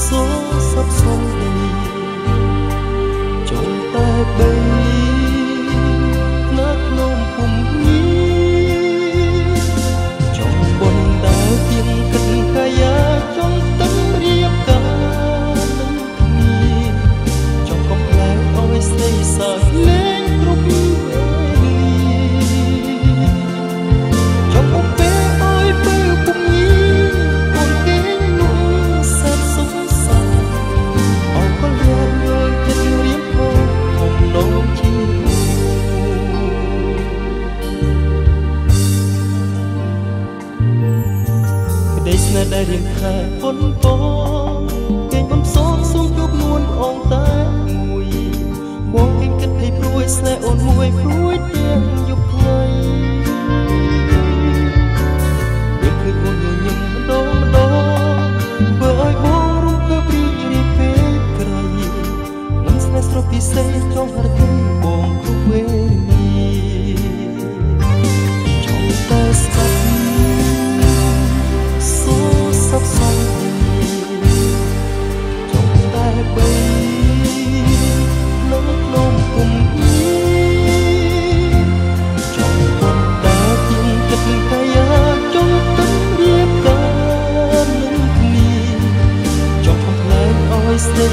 số sắp xong đi trong tay bay nát nôm cùng nghĩ trong bồn đá tiếng cất ca giá trong tấm riêng cả trong góc lá ôi xây sờ lên trục trong góc bé ôi bêu cùng nghĩ đại điện thờ vốn có cây bấm sóng xuống chụp luôn ông ta mùi bóng kinh cất thầy bụi xe ôn mùi bụi tiếng nhục ngày biết cười buồn người nhưng đó vừa ơi bóng rung cơ bị đi về cây muốn xe sọc đi xây trong